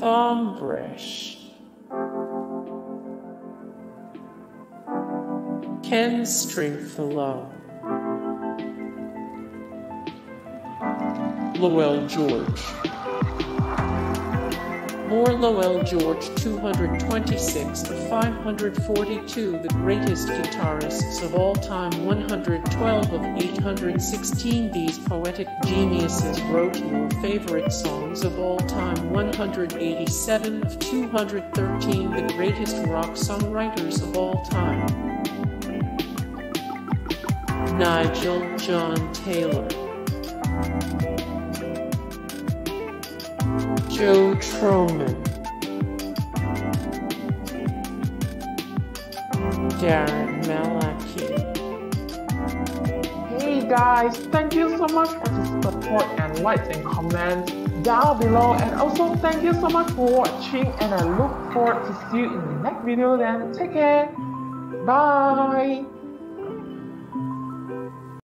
Thom Bresh, Ken Stringfellow, Lowell George. More Lowell George, 226 to 542, the greatest guitarists of all time, 112 of 816. These poetic geniuses wrote your favorite songs of all time, 187 of 213, the greatest rock songwriters of all time. Nigel John Taylor, Joe Troman, Daron Malakian. Hey guys, thank you so much for the support and likes and comments down below, and also thank you so much for watching, and I look forward to see you in the next video then. Take care, bye!